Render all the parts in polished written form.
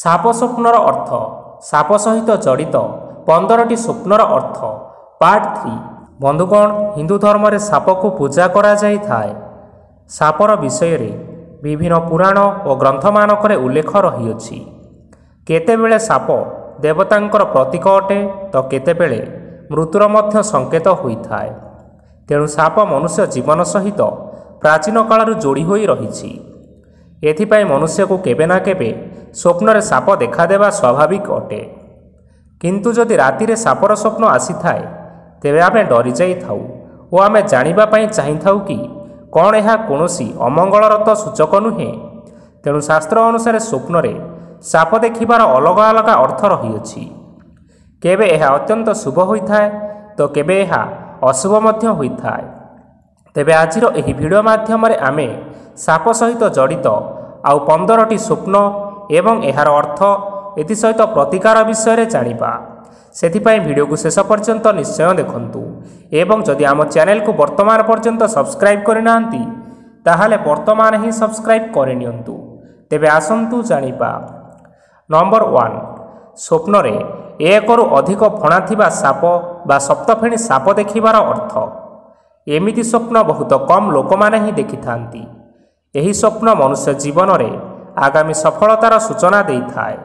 ସାପ ସ୍ୱପ୍ନର ଅର୍ଥ, ସାପ ସହିତ ଜଡ଼ିତ 15ଟି ସ୍ୱପ୍ନର ଅର୍ଥ, ପାର୍ଟ 3। ବନ୍ଧୁଗଣ, ହିନ୍ଦୁ ଧର୍ମରେ ସାପକୁ ପୂଜା କରାଯାଇଥାଏ। ସାପର ବିଷୟରେ ବିଭିନ୍ନ ପୁରାଣ ଓ ଗ୍ରନ୍ଥମାନଙ୍କରେ ଉଲ୍ଲେଖ ରହିଅଛି। କେତେବେଳେ ସାପ ଦେବତାଙ୍କର ପ୍ରତୀକ ଅଟେ ତ କେତେବେଳେ ମୃତ୍ୟୁର ମଧ୍ୟ ସଙ୍କେତ ହୋଇଥାଏ। ତେଣୁ ସାପ ମନୁଷ୍ୟ ଜୀବନ ସହିତ ପ୍ରାଚୀନ କାଳରୁ ଯୋଡ଼ି ହୋଇ ରହିଛି। ଏଥିପାଇଁ ମନୁଷ୍ୟକୁ କେବେ ନା କେବେ ସ୍ୱପ୍ନରେ ସାପ ଦେଖାଦେବା ସ୍ୱାଭାବିକ ଅଟେ। କିନ୍ତୁ ଯଦି ରାତିରେ ସାପର ସ୍ୱପ୍ନ ଆସିଥାଏ ତେବେ ଆମେ ଡରିଯାଇଥାଉ ଓ ଆମେ ଜାଣିବା ପାଇଁ ଚାହିଁଥାଉ କି କ'ଣ ଏହା କୌଣସି ଅମଙ୍ଗଳର ତ ସୂଚକ ନୁହେଁ। ତେଣୁ ଶାସ୍ତ୍ର ଅନୁସାରେ ସ୍ୱପ୍ନରେ ସାପ ଦେଖିବାର ଅଲଗା ଅଲଗା ଅର୍ଥ ରହିଅଛି। କେବେ ଏହା ଅତ୍ୟନ୍ତ ଶୁଭ ହୋଇଥାଏ ତ କେବେ ଏହା ଅଶୁଭ ମଧ୍ୟ ହୋଇଥାଏ। ତେବେ ଆଜିର ଏହି ଭିଡ଼ିଓ ମାଧ୍ୟମରେ ଆମେ ସାପ ସହିତ ଜଡ଼ିତ ଆଉ 15ଟି ସ୍ୱପ୍ନ ଏବଂ ଏହାର ଅର୍ଥ, ଏଥିସହିତ ପ୍ରତିକାର ବିଷୟରେ ଜାଣିବା। ସେଥିପାଇଁ ଭିଡ଼ିଓକୁ ଶେଷ ପର୍ଯ୍ୟନ୍ତ ନିଶ୍ଚୟ ଦେଖନ୍ତୁ ଏବଂ ଯଦି ଆମ ଚ୍ୟାନେଲକୁ ବର୍ତ୍ତମାନ ପର୍ଯ୍ୟନ୍ତ ସବସ୍କ୍ରାଇବ୍ କରିନାହାନ୍ତି ତାହେଲେ ବର୍ତ୍ତମାନ ହିଁ ସବସ୍କ୍ରାଇବ୍ କରିନିଅନ୍ତୁ। ତେବେ ଆସନ୍ତୁ ଜାଣିବା। ନମ୍ବର 1, ସ୍ୱପ୍ନରେ ଏକରୁ ଅଧିକ ଫଣା ଥିବା ସାପ ବା ସପ୍ତଫେଣୀ ସାପ ଦେଖିବାର ଅର୍ଥ। ଏମିତି ସ୍ୱପ୍ନ ବହୁତ କମ୍ ଲୋକମାନେ ହିଁ ଦେଖିଥାନ୍ତି। ଏହି ସ୍ୱପ୍ନ ମନୁଷ୍ୟ ଜୀବନରେ ଆଗାମୀ ସଫଳତାର ସୂଚନା ଦେଇଥାଏ।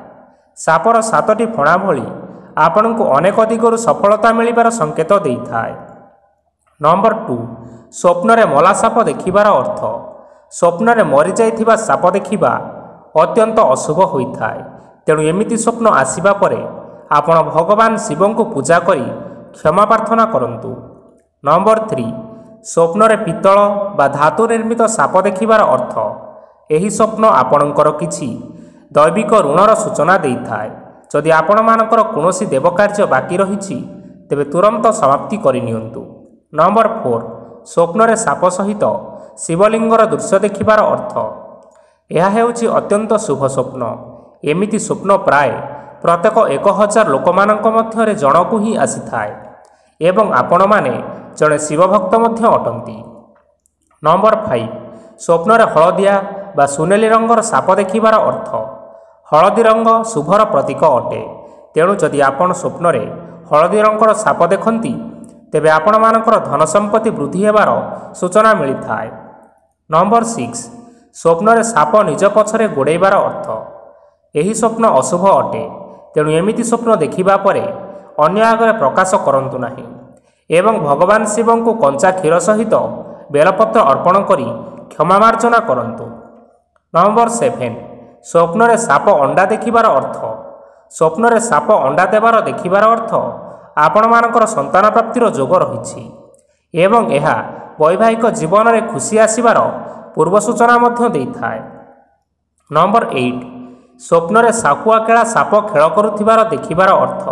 ସାପର 7ଟି ଫଣା ଭଳି ଆପଣଙ୍କୁ ଅନେକ ଦିଗରୁ ସଫଳତା ମିଳିବାର ସଙ୍କେତ ଦେଇଥାଏ। ନମ୍ବର 2, ସ୍ୱପ୍ନରେ ମଲା ସାପ ଦେଖିବାର ଅର୍ଥ। ସ୍ୱପ୍ନରେ ମରିଯାଇଥିବା ସାପ ଦେଖିବା ଅତ୍ୟନ୍ତ ଅଶୁଭ ହୋଇଥାଏ। ତେଣୁ ଏମିତି ସ୍ୱପ୍ନ ଆସିବା ପରେ ଆପଣ ଭଗବାନ ଶିବଙ୍କୁ ପୂଜା କରି କ୍ଷମା ପ୍ରାର୍ଥନା କରନ୍ତୁ। ନମ୍ବର 3, ସ୍ୱପ୍ନରେ ପିତ୍ତଳ ବା ଧାତୁ ନିର୍ମିତ ସାପ ଦେଖିବାର ଅର୍ଥ। ଏହି ସ୍ୱପ୍ନ ଆପଣଙ୍କର କିଛି ଦୈବିକ ଋଣର ସୂଚନା ଦେଇଥାଏ। ଯଦି ଆପଣମାନଙ୍କର କୌଣସି ଦେବକାର୍ଯ୍ୟ ବାକି ରହିଛି ତେବେ ତୁରନ୍ତ ସମାପ୍ତି କରିନିଅନ୍ତୁ। ନମ୍ବର 4, ସ୍ୱପ୍ନରେ ସାପ ସହିତ ଶିବଲିଙ୍ଗର ଦୃଶ୍ୟ ଦେଖିବାର ଅର୍ଥ। ଏହା ହେଉଛି ଅତ୍ୟନ୍ତ ଶୁଭ ସ୍ୱପ୍ନ। ଏମିତି ସ୍ୱପ୍ନ ପ୍ରାୟ ପ୍ରତ୍ୟେକ 1000 ଲୋକମାନଙ୍କ ମଧ୍ୟରେ ଜଣକୁ ହିଁ ଆସିଥାଏ ଏବଂ ଆପଣମାନେ ଜଣେ ଶିବଭକ୍ତ ମଧ୍ୟ ଅଟନ୍ତି। ନମ୍ବର 5, ସ୍ୱପ୍ନରେ ହଳଦିଆ ବା ସୁନେଲି ରଙ୍ଗର ସାପ ଦେଖିବାର ଅର୍ଥ। ହଳଦୀ ରଙ୍ଗ ଶୁଭର ପ୍ରତୀକ ଅଟେ। ତେଣୁ ଯଦି ଆପଣ ସ୍ୱପ୍ନରେ ହଳଦୀ ରଙ୍ଗର ସାପ ଦେଖନ୍ତି ତେବେ ଆପଣମାନଙ୍କର ଧନ ସମ୍ପତ୍ତି ବୃଦ୍ଧି ହେବାର ସୂଚନା ମିଳିଥାଏ। ନମ୍ବର 6, ସ୍ୱପ୍ନରେ ସାପ ନିଜ ପଛରେ ଗୋଡ଼େଇବାର ଅର୍ଥ। ଏହି ସ୍ୱପ୍ନ ଅଶୁଭ ଅଟେ। ତେଣୁ ଏମିତି ସ୍ୱପ୍ନ ଦେଖିବା ପରେ ଅନ୍ୟ ଆଗରେ ପ୍ରକାଶ କରନ୍ତୁ ନାହିଁ ଏବଂ ଭଗବାନ ଶିବଙ୍କୁ କଞ୍ଚା କ୍ଷୀର ସହିତ ବେଲପତ୍ର ଅର୍ପଣ କରି କ୍ଷମା ମାର୍ଜନା କରନ୍ତୁ। ନମ୍ବର 7, ସ୍ୱପ୍ନରେ ସାପ ଅଣ୍ଡା ଦେଖିବାର ଅର୍ଥ। ସ୍ୱପ୍ନରେ ସାପ ଅଣ୍ଡା ଦେବାର ଦେଖିବାର ଅର୍ଥ ଆପଣମାନଙ୍କର ସନ୍ତାନ ପ୍ରାପ୍ତିର ଯୋଗ ରହିଛି ଏବଂ ଏହା ବୈବାହିକ ଜୀବନରେ ଖୁସି ଆସିବାର ପୂର୍ବ ସୂଚନା ମଧ୍ୟ ଦେଇଥାଏ। ନମ୍ବର 8, ସ୍ୱପ୍ନରେ ସାପୁଆକେଳା ସାପ ଖେଳ କରୁଥିବାର ଦେଖିବାର ଅର୍ଥ।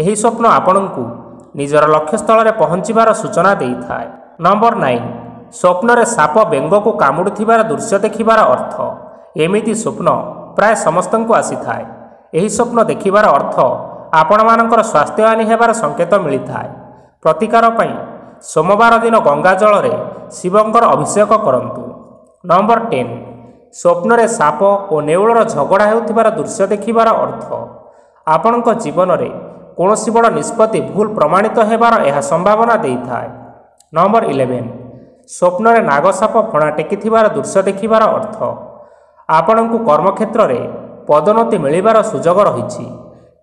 ଏହି ସ୍ୱପ୍ନ ଆପଣଙ୍କୁ ନିଜର ଲକ୍ଷ୍ୟସ୍ଥଳରେ ପହଞ୍ଚିବାର ସୂଚନା ଦେଇଥାଏ। ନମ୍ବର 9, ସ୍ୱପ୍ନରେ ସାପ ବେଙ୍ଗକୁ କାମୁଡ଼ୁଥିବାର ଦୃଶ୍ୟ ଦେଖିବାର ଅର୍ଥ। ଏମିତି ସ୍ୱପ୍ନ ପ୍ରାୟ ସମସ୍ତଙ୍କୁ ଆସିଥାଏ। ଏହି ସ୍ୱପ୍ନ ଦେଖିବାର ଅର୍ଥ ଆପଣମାନଙ୍କର ସ୍ୱାସ୍ଥ୍ୟହାନି ହେବାର ସଙ୍କେତ ମିଳିଥାଏ। ପ୍ରତିକାର ପାଇଁ ସୋମବାର ଦିନ ଗଙ୍ଗା ଜଳରେ ଶିବଙ୍କର ଅଭିଷେକ କରନ୍ତୁ। ନମ୍ବର 10, ସ୍ୱପ୍ନରେ ସାପ ଓ ନେଉଳର ଝଗଡ଼ା ହେଉଥିବାର ଦୃଶ୍ୟ ଦେଖିବାର ଅର୍ଥ। ଆପଣଙ୍କ ଜୀବନରେ କୌଣସି ବଡ଼ ନିଷ୍ପତ୍ତି ଭୁଲ ପ୍ରମାଣିତ ହେବାର ଏହା ସମ୍ଭାବନା ଦେଇଥାଏ। ନମ୍ବର 11, ସ୍ୱପ୍ନରେ ନାଗସାପ ଫଣା ଟେକିଥିବାର ଦୃଶ୍ୟ ଦେଖିବାର ଅର୍ଥ। ଆପଣଙ୍କୁ କର୍ମକ୍ଷେତ୍ରରେ ପଦୋନ୍ନତି ମିଳିବାର ସୁଯୋଗ ରହିଛି।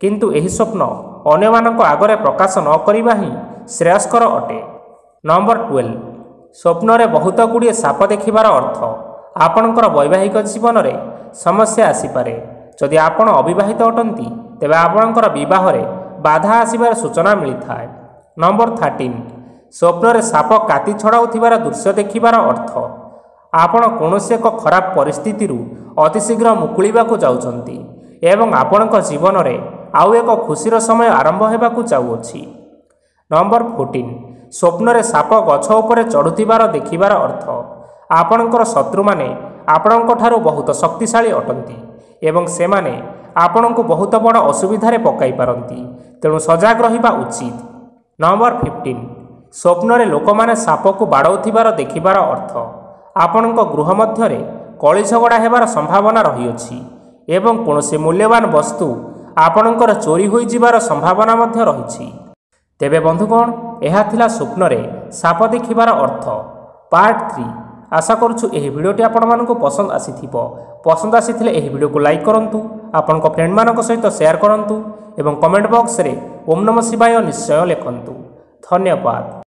କିନ୍ତୁ ଏହି ସ୍ୱପ୍ନ ଅନ୍ୟମାନଙ୍କ ଆଗରେ ପ୍ରକାଶ ନ କରିବା ହିଁ ଶ୍ରେୟସ୍କର ଅଟେ। ନମ୍ବର 12, ସ୍ୱପ୍ନରେ ବହୁତ ଗୁଡ଼ିଏ ସାପ ଦେଖିବାର ଅର୍ଥ। ଆପଣଙ୍କର ବୈବାହିକ ଜୀବନରେ ସମସ୍ୟା ଆସିପାରେ। ଯଦି ଆପଣ ଅବିବାହିତ ଅଟନ୍ତି ତେବେ ଆପଣଙ୍କର ବିବାହରେ ବାଧା ଆସିବାର ସୂଚନା ମିଳିଥାଏ। ନମ୍ବର 13, ସ୍ୱପ୍ନରେ ସାପ କାତି ଛଡ଼ାଉଥିବାର ଦୃଶ୍ୟ ଦେଖିବାର ଅର୍ଥ। ଆପଣ କୌଣସି ଏକ ଖରାପ ପରିସ୍ଥିତିରୁ ଅତିଶୀଘ୍ର ମୁକୁଳିବାକୁ ଯାଉଛନ୍ତି ଏବଂ ଆପଣଙ୍କ ଜୀବନରେ ଆଉ ଏକ ଖୁସିର ସମୟ ଆରମ୍ଭ ହେବାକୁ ଯାଉଅଛି। ନମ୍ବର 14, ସ୍ୱପ୍ନରେ ସାପ ଗଛ ଉପରେ ଚଢ଼ୁଥିବାର ଦେଖିବାର ଅର୍ଥ। ଆପଣଙ୍କର ଶତ୍ରୁମାନେ ଆପଣଙ୍କଠାରୁ ବହୁତ ଶକ୍ତିଶାଳୀ ଅଟନ୍ତି ଏବଂ ସେମାନେ ଆପଣଙ୍କୁ ବହୁତ ବଡ଼ ଅସୁବିଧାରେ ପକାଇ ପାରନ୍ତି। ତେଣୁ ସଜାଗ ରହିବା ଉଚିତ। ନମ୍ବର 15, ସ୍ୱପ୍ନରେ ଲୋକମାନେ ସାପକୁ ବାଡ଼ଉଥିବାର ଦେଖିବାର ଅର୍ଥ। ଆପଣଙ୍କ ଗୃହ ମଧ୍ୟରେ କଳି ଝଗଡ଼ା ହେବାର ସମ୍ଭାବନା ରହିଅଛି एवं कौनसी मूल्यवान वस्तु आपणकर चोरी हो जिबार संभावना मध्य रही। तेबे बंधुगण यह थिला स्वप्नरे साप देखिबार अर्थ पार्ट 3। आशा करुछु एही भिडियोटी आपण मानकु पसंद आसीथिबो। पसंद आसीथिले एही भिडियो को लाइक करंतु, आपणको फ्रेंड मानक सहित शेयर करंतु एवं कमेंट बॉक्स रे ओम नमः शिवाय निश्चय लिखंतु। धन्यवाद।